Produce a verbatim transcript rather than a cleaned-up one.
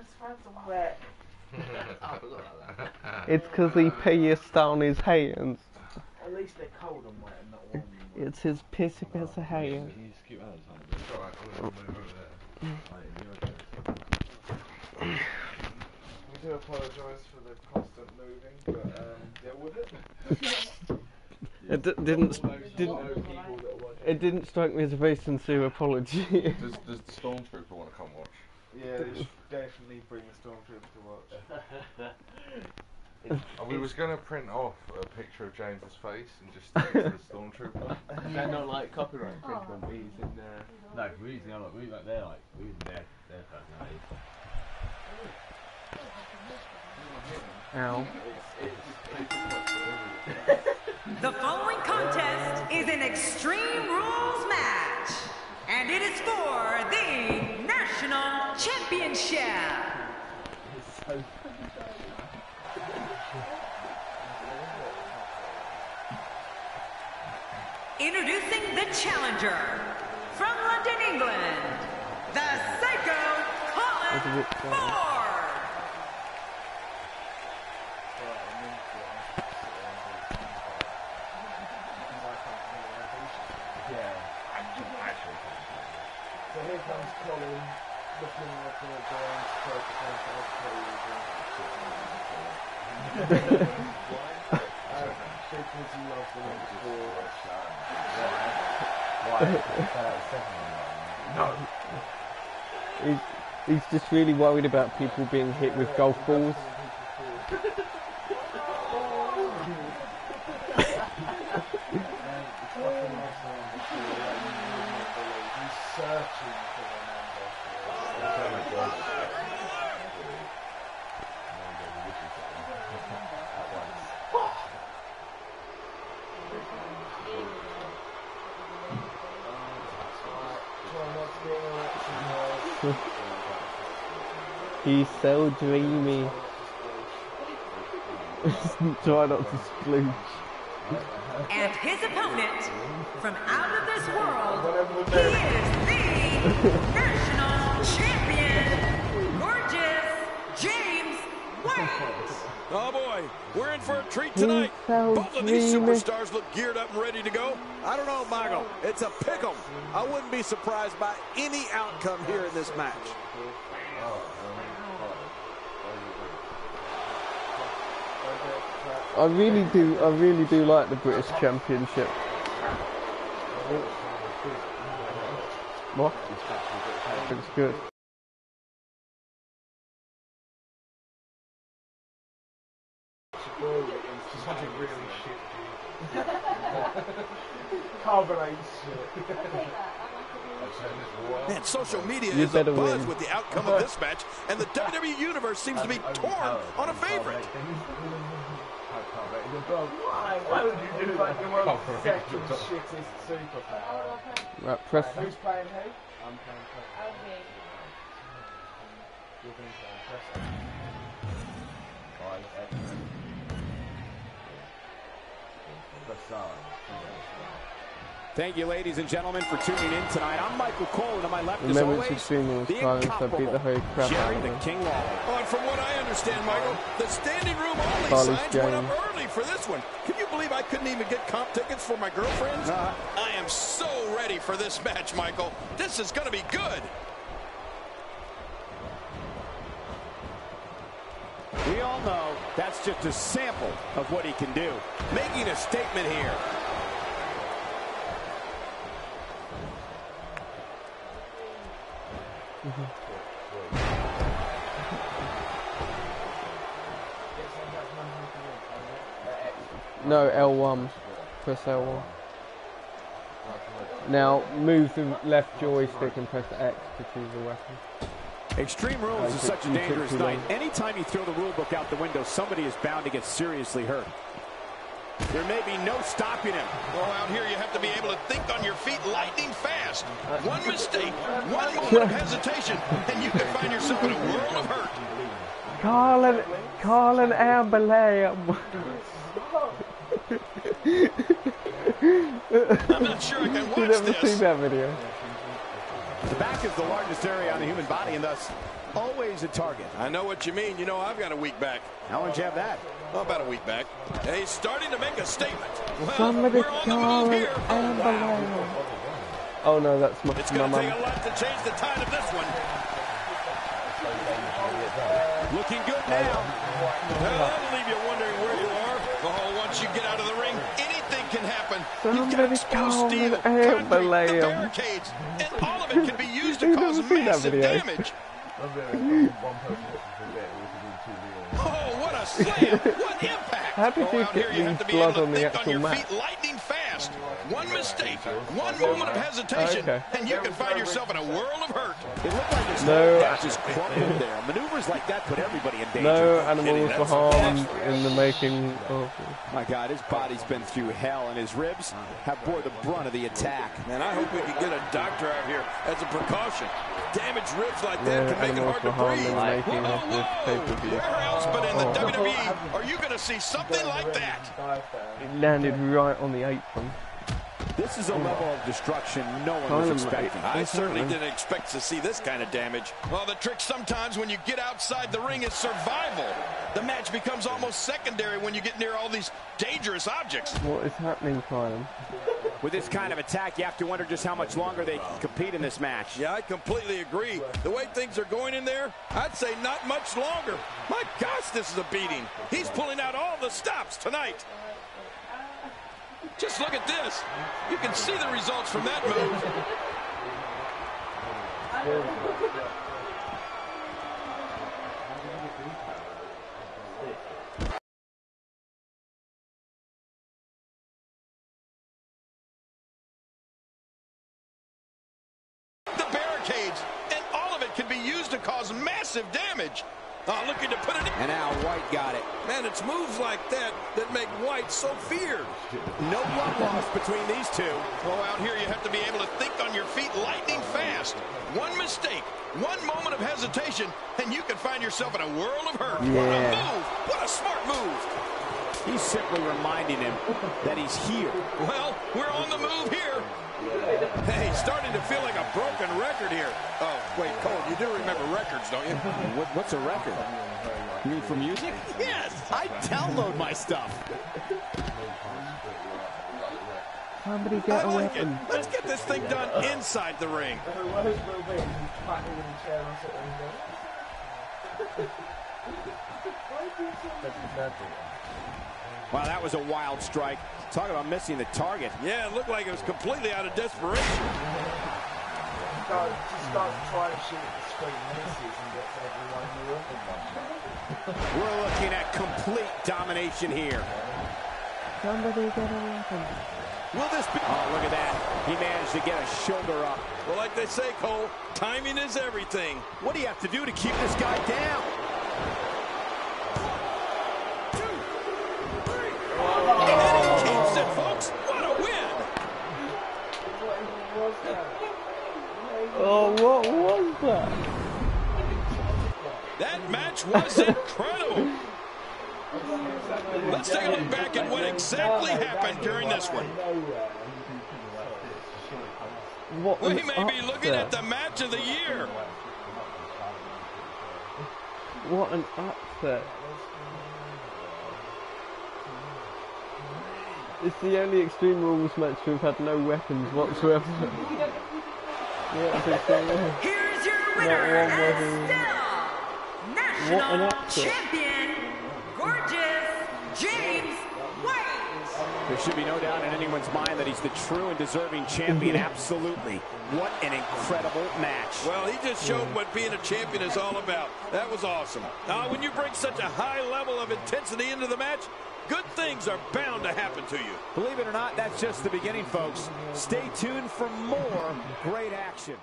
his hands are wet. I forgot about that. It's because he pissed on his hands. At least they're cold and wet and not warm. It's his pissy pissy oh, hands. Can you just keep that aside? It's alright, I'm going to move over there. We do apologise for the constant moving, but um, deal with it. It d didn't, didn't, it didn't strike me as a very sincere apology. Does, does the Stormtrooper want to come watch? Yeah, they should definitely bring the Stormtrooper to watch. We was going to print off a picture of James's face and just stick it to the Stormtrooper. Is that not like copyright infringement? We using their... No, we're using like, we like their, like, we're using their, their personalities. Ow. The following contest is an Extreme Rules match, and it is for the National Championship. Introducing the challenger from London, England, the Psycho Colin Ford. Colin, looking like a giant Pokemon. Because he loves the next door. Why? No. He's, he's just really worried about people being hit with golf balls. He's so dreamy. Try not to splooge. And his opponent, from out of this world, he is the national champion, gorgeous James White. Oh boy, we're in for a treat tonight. So both dreamy. Of these superstars look geared up and ready to go. I don't know, Michael, it's a pick 'em. I wouldn't be surprised by any outcome here in this match. I really do, I really do like the British Championship. What? Looks good. Such a really shit dude. Carbonate shit. Man, social media you is a buzz win. With the outcome of this match, and the W W E Universe seems to be torn on a favorite. Why would you do that? You're one of the second shittest superpower. Right, press. Who's playing who? I'm playing Preston. Okay. You're going to play Preston. Fine, excellent. Preston. Thank you, ladies and gentlemen, for tuning in tonight. I'm Michael Cole, and on my left, as always, the incomparable Jerry the King Walter. Oh, and from what I understand, Michael, the standing room only Charlie's signs game. Went up early for this one. Can you believe I couldn't even get comp tickets for my girlfriends? Uh, I am so ready for this match, Michael. This is going to be good. We all know that's just a sample of what he can do. Making a statement here. No, L one. Press L one. Now move the left joystick and press X to choose a weapon. Extreme Rules is such a dangerous night. Anytime you throw the rule book out the window, somebody is bound to get seriously hurt. There may be no stopping him. Well, out here you have to be able to think on your feet lightning fast. One mistake, one moment of hesitation, and you can find yourself in a world of hurt. Call an, call an ambulance. I'm not sure I can watch this. You've never seen that video. The back is the largest area on the human body and thus always a target. I know what you mean. You know, I've got a weak back. How long did you have that? Oh, about a week back. And he's starting to make a statement. Well, somebody call an ambulance. Oh, no, that's my mom. It's going to take a lot to change the tide of this one. Looking good now. Well, that'll leave you wondering where you are. Oh, once you get out of the ring, anything can happen. Somebody, you've got exposed steel, concrete, the barricades, and all of it can be used to cause massive damage. Oh, what a slam! What impact! How did you get the blood on the actual mat? Feet lightning fast. One mistake, one moment of hesitation, oh, okay. and you can find yourself in a world of hurt. It looked like his no, I, just crumbled there. Maneuvers like that put everybody in danger. No animals were harmed in the making. Oh. My God, his body's been through hell, and his ribs have bore the brunt of the attack. Man, I hope we can get a doctor out here as a precaution. Damaged ribs like that no, can make it hard to breathe. Whoa, whoa, where else but in the oh. W W E are you going to see something like that? It landed right on the apron. This is a level of destruction no one was expecting. I certainly didn't expect to see this kind of damage. Well, the trick sometimes when you get outside the ring is survival. The match becomes almost secondary when you get near all these dangerous objects. What is happening, Colin? With this kind of attack, you have to wonder just how much longer they can compete in this match. Yeah, I completely agree. The way things are going in there, I'd say not much longer. My gosh, this is a beating. He's pulling out all the stops tonight. Just look at this. You can see the results from that move. The barricades, and all of it can be used to cause massive damage. Oh, looking to put it in. And now White got it. Man, it's moves like that that make White so feared. No love lost between these two. Well, out here you have to be able to think on your feet lightning fast. One mistake, one moment of hesitation, and you can find yourself in a world of hurt. Yeah. What a move. What a smart move. He's simply reminding him that he's here. Well, we're on the move here. Hey, starting to feel like a broken record here. Oh, wait, Cole, you do remember records, don't you? What, what's a record? You mean for music? Yes, I download my stuff. Somebody get I like it. Let's get this thing done inside the ring. Wow, that was a wild strike. Talk about missing the target. Yeah, it looked like it was completely out of desperation. We're looking at complete domination here. Somebody get a weapon. Will this be? Oh, look at that. He managed to get a shoulder up. Well, like they say, Cole, timing is everything. What do you have to do to keep this guy down? What a win! Oh, what was that? That match was incredible. Let's take a look back at what exactly happened during this one. What we may be looking there? At the match of the year. What an upset. It's the only Extreme Rules match we've had no weapons whatsoever. Here's your winner, still national champion, Gorgeous James White. There should be no doubt in anyone's mind that he's the true and deserving champion, absolutely. What an incredible match. Well, he just showed yeah. what being a champion is all about. That was awesome. Now, when you bring such a high level of intensity into the match, good things are bound to happen to you. Believe it or not, that's just the beginning, folks. Stay tuned for more great action.